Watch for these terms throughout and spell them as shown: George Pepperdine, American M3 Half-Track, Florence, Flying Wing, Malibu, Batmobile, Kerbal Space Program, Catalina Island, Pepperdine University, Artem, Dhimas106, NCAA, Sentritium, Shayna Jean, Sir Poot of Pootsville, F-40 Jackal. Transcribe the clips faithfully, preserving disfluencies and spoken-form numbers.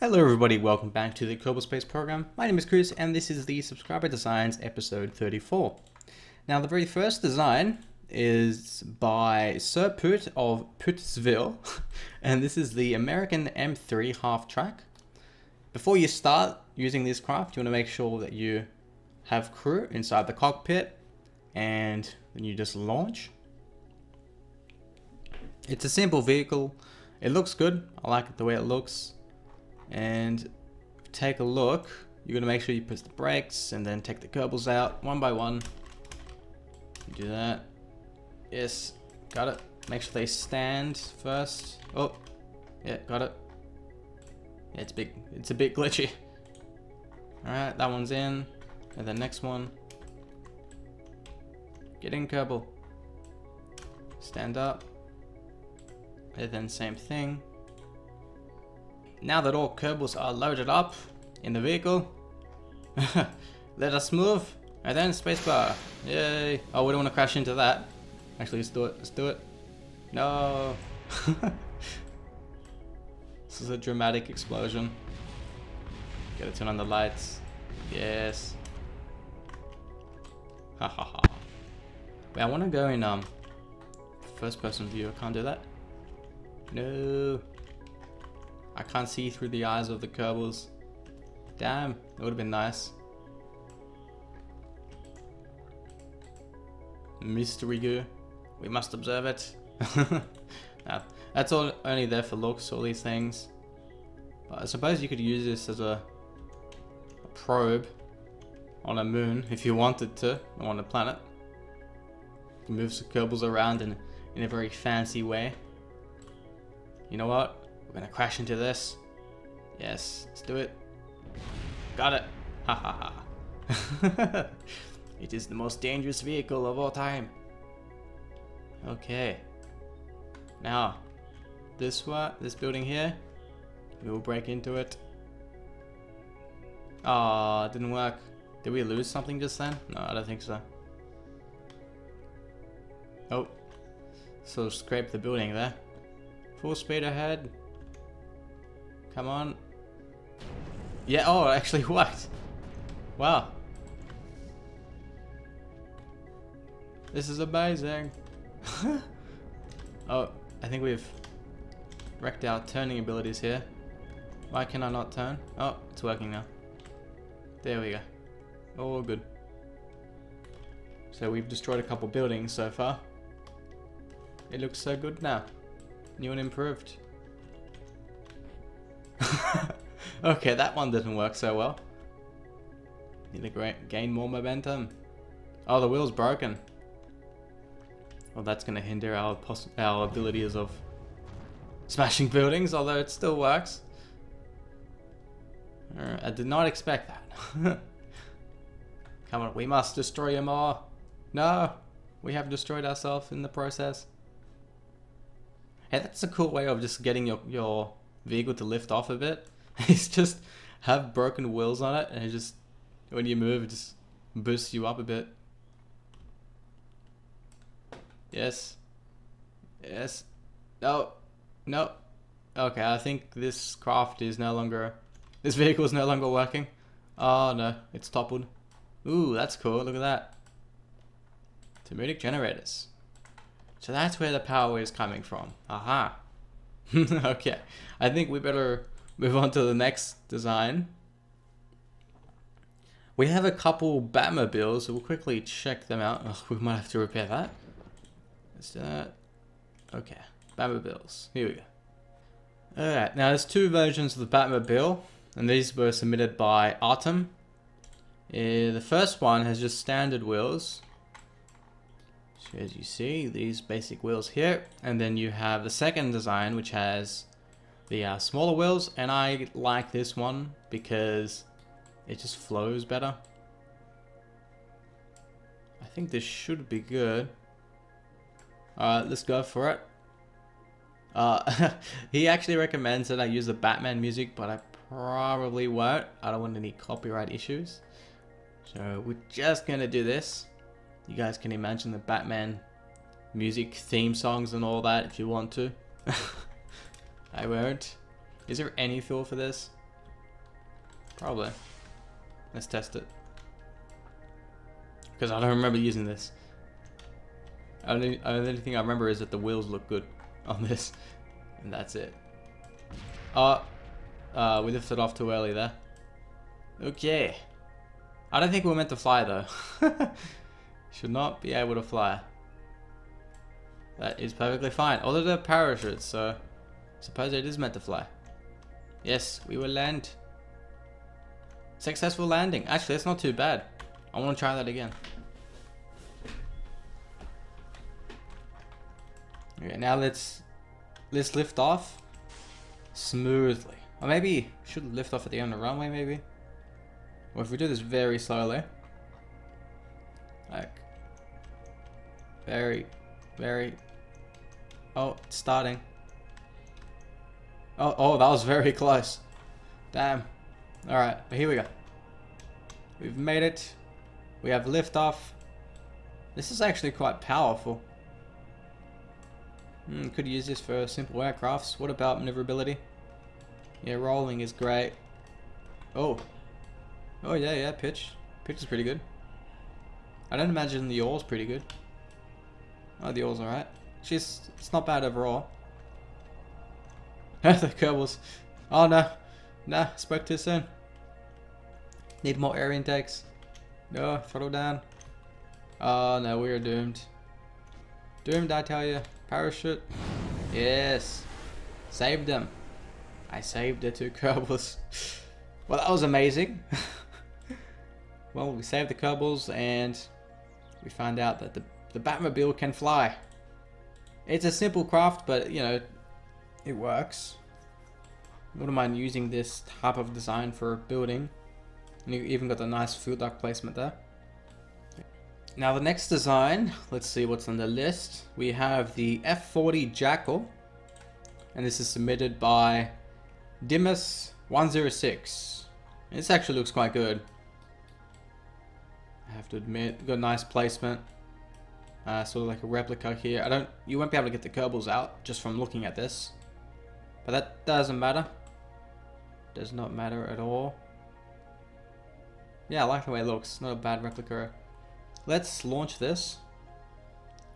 Hello everybody, welcome back to the Kerbal Space Program. My name is Chris and this is the Subscriber Designs episode thirty-four. Now the very first design is by Sir Poot of Pootsville and this is the American M three Half-Track. Before you start using this craft, you want to make sure that you have crew inside the cockpit and then you just launch. It's a simple vehicle. It looks good. I like it the way it looks. And take a look, you're going to make sure you push the brakes and then take the Kerbals out one by one. You do that. Yes, got it. Make sure they stand first. Oh, yeah, got it. Yeah, it's big. It's a bit glitchy. All right, that one's in. And the next one. Get in, Kerbal. Stand up. And then same thing. Now that all Kerbals are loaded up in the vehicle, let us move, and then spacebar. Yay! Oh, we don't want to crash into that. Actually, let's do it. Let's do it. No. This is a dramatic explosion. Gotta turn on the lights. Yes. Ha ha ha. Wait, I want to go in um first-person view. I can't do that. No. I can't see through the eyes of the Kerbals. Damn, that would have been nice. Mystery goo. We must observe it. Nah, that's all only there for looks, all these things. But I suppose you could use this as a, a probe on a moon if you wanted to, or on a planet. It moves the Kerbals around in, in a very fancy way. You know what? We're gonna crash into this. Yes, let's do it. Got it. Ha ha ha. It is the most dangerous vehicle of all time. Okay. Now, this one, this building here, we will break into it. Ah, oh, didn't work. Did we lose something just then? No, I don't think so. Oh, so scrape the building there. Full speed ahead. Come on. Yeah, oh, it actually worked. Wow. This is amazing. Oh, I think we've wrecked our turning abilities here. Why can I not turn? Oh, it's working now. There we go. All good. So we've destroyed a couple buildings so far. It looks so good now. New and improved. Okay, that one didn't work so well. Need to gain more momentum. Oh, the wheel's broken. Well, that's going to hinder our poss our abilities of smashing buildings, although it still works. Uh, I did not expect that. Come on, we must destroy them all. No, we have destroyed ourselves in the process. Hey, that's a cool way of just getting your, your vehicle to lift off a bit. It's just have broken wheels on it and it just, when you move, it just boosts you up a bit. Yes. Yes. No. No. Okay, I think this craft is no longer, this vehicle is no longer working. Oh no, it's toppled. Ooh, that's cool, look at that. Thermic generators. So that's where the power is coming from. Aha. Okay, I think we better move on to the next design. We have a couple Batmobiles, so we'll quickly check them out. Oh, we might have to repair that. Let's do that. Okay, Batmobiles. Here we go. Alright, now there's two versions of the Batmobile, and these were submitted by Artem. Uh, the first one has just standard wheels. So as you see, these basic wheels here, and then you have the second design which has the uh, smaller wheels, and I like this one because it just flows better. I think this should be good. Alright, let's go for it. Uh, he actually recommends that I use the Batman music, but I probably won't. I don't want any copyright issues. So we're just going to do this. You guys can imagine the Batman music theme songs and all that if you want to. I won't. Is there any feel for this? Probably. Let's test it. Because I don't remember using this. The only, only thing I remember is that the wheels look good on this. And that's it. Oh, uh, we lifted off too early there. Okay. I don't think we're meant to fly though. Should not be able to fly. That is perfectly fine. Although they're parachutes, so suppose it is meant to fly. Yes, we will land. Successful landing. Actually, that's not too bad. I want to try that again. Okay, now let's let's lift off smoothly. Or maybe should lift off at the end of the runway, maybe. Or if we do this very slowly, like very, very. Oh, it's starting. Oh, oh, that was very close. Damn. All right, but here we go. We've made it. We have liftoff. This is actually quite powerful. Mm, could use this for simple aircrafts. What about maneuverability? Yeah, rolling is great. Oh. Oh, yeah, yeah, pitch. Pitch is pretty good. I don't imagine the oil's pretty good. Oh, the oil's alright. She's, it's not bad overall. The Kerbals. Oh, no. Nah, spoke too soon. Need more air intakes. No, throttle down. Oh, no, we are doomed. Doomed, I tell you. Parachute. Yes. Saved them. I saved the two Kerbals. Well, that was amazing. Well, we saved the Kerbals and we find out that the, the Batmobile can fly. It's a simple craft, but, you know, it works. I wouldn't mind using this type of design for a building. And you even got a nice fuel duct placement there. Now the next design, let's see what's on the list. We have the F forty Jackal. And this is submitted by Dimas one oh six. This actually looks quite good. I have to admit, got a nice placement, uh, sort of like a replica here. I don't, you won't be able to get the Kerbals out just from looking at this, but that doesn't matter. Does not matter at all. Yeah, I like the way it looks. Not a bad replica. Let's launch this.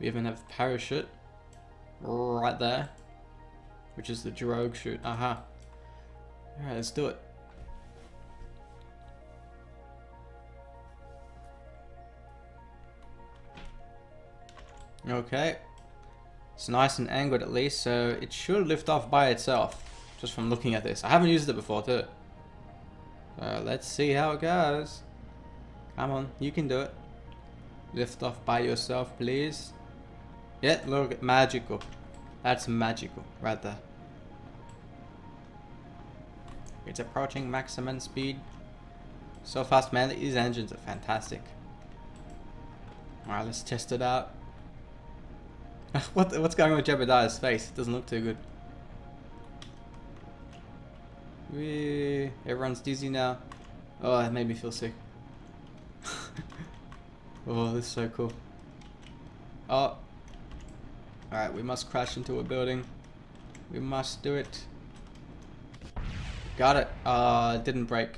We even have a parachute right there, which is the drogue chute. Aha. Uh-huh. All right, let's do it. Okay, it's nice and angled at least, so it should lift off by itself, just from looking at this. I haven't used it before too. So let's see how it goes. Come on, you can do it. Lift off by yourself, please. Yeah, look, magical. That's magical, right there. It's approaching maximum speed. So fast, man. These engines are fantastic. Alright, let's test it out. what the, What's going on with Jebediah's face? It doesn't look too good. Whee. Everyone's dizzy now. Oh, that made me feel sick. Oh, this is so cool. Oh. Alright, we must crash into a building. We must do it. Got it. Uh, didn't break.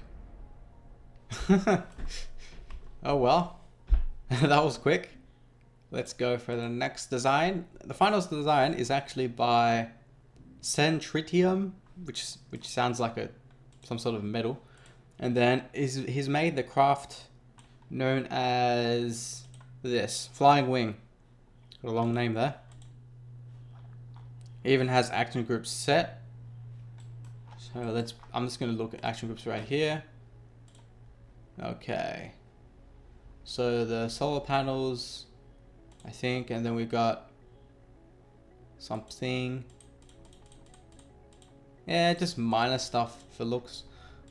Oh well. That was quick. Let's go for the next design. The final design is actually by Sentritium, which which sounds like a some sort of metal. And then is he's made the craft known as this Flying Wing. Got a long name there. It even has action groups set. So let's, I'm just going to look at action groups right here. Okay. So the solar panels, I think, and then we've got something. Yeah, just minor stuff for looks.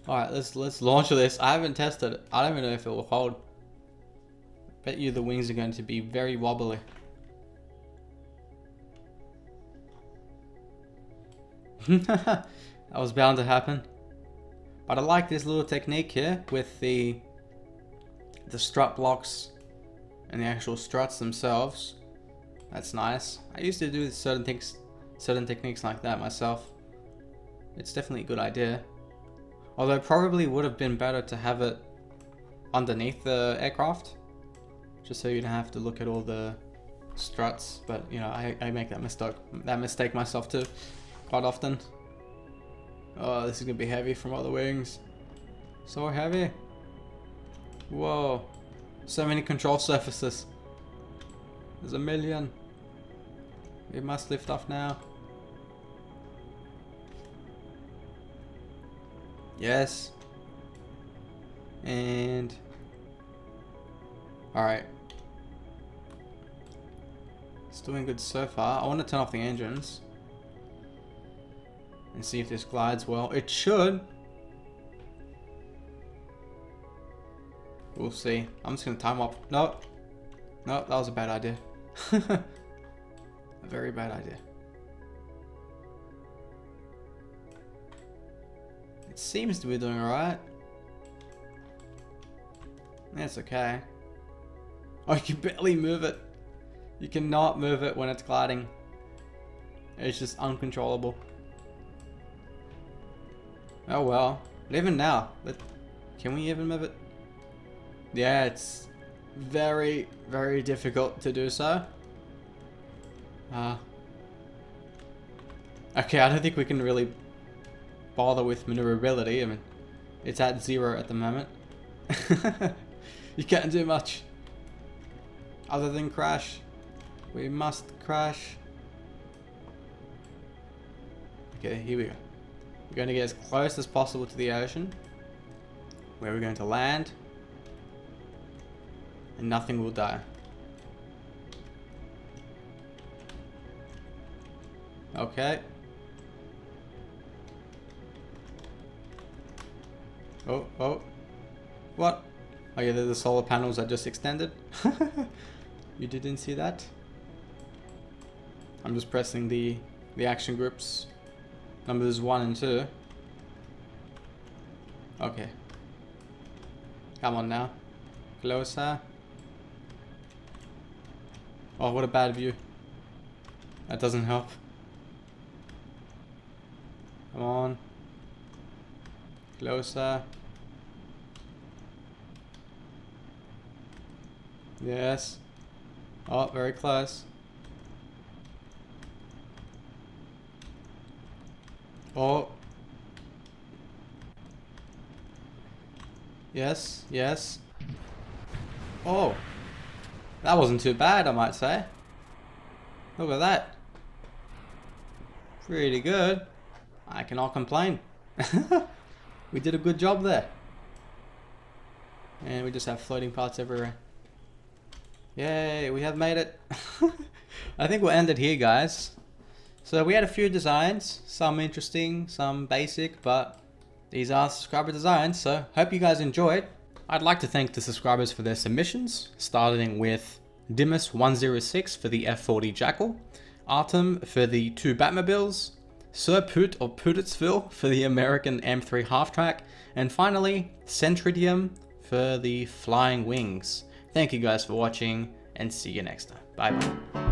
All right, let's, let's launch this. I haven't tested it. I don't even know if it will hold. Bet you the wings are going to be very wobbly. That was bound to happen, but I like this little technique here with the the strut blocks and the actual struts themselves. That's nice. I used to do certain things, certain techniques like that myself. It's definitely a good idea. Although it probably would have been better to have it underneath the aircraft, just so you don't have to look at all the struts. But you know, I, I make that mistake that mistake myself too quite often. Oh, this is gonna be heavy from all the wings. So heavy. Whoa, so many control surfaces. There's a million. We must lift off now. Yes. And all right, it's doing good so far. I want to turn off the engines and see if this glides well. It should. We'll see. I'm just gonna time up. No, no, that was a bad idea. A very bad idea. It seems to be doing all right. That's okay. Oh, you can barely move it. You cannot move it when it's gliding. It's just uncontrollable. Oh well. But even now, let, can we even move it? Yeah, it's very, very difficult to do so. Uh, okay, I don't think we can really bother with maneuverability. I mean, it's at zero at the moment. You can't do much other than crash. We must crash. Okay, here we go. We're going to get as close as possible to the ocean, where we're going to land, and nothing will die. Okay. Oh, oh. What? Oh yeah, they're the solar panels I just extended. You didn't see that? I'm just pressing the, the action groups. Numbers one and two. Okay. Come on now. Closer. Oh, what a bad view. That doesn't help. Come on. Closer. Yes. Oh, very close. Oh. Yes, yes. Oh. That wasn't too bad, I might say. Look at that. Pretty good. I cannot complain. We did a good job there. And we just have floating parts everywhere. Yay, we have made it. I think we'll end it here, guys. So we had a few designs, some interesting, some basic, but these are subscriber designs, so hope you guys enjoyed. I'd like to thank the subscribers for their submissions, starting with Dimas one oh six for the F forty Jackal, Artem for the two Batmobiles, Sir Poot of Pootsville for the American M three Half-Track, and finally, Sentritium for the Flying Wings. Thank you guys for watching, and see you next time. Bye bye.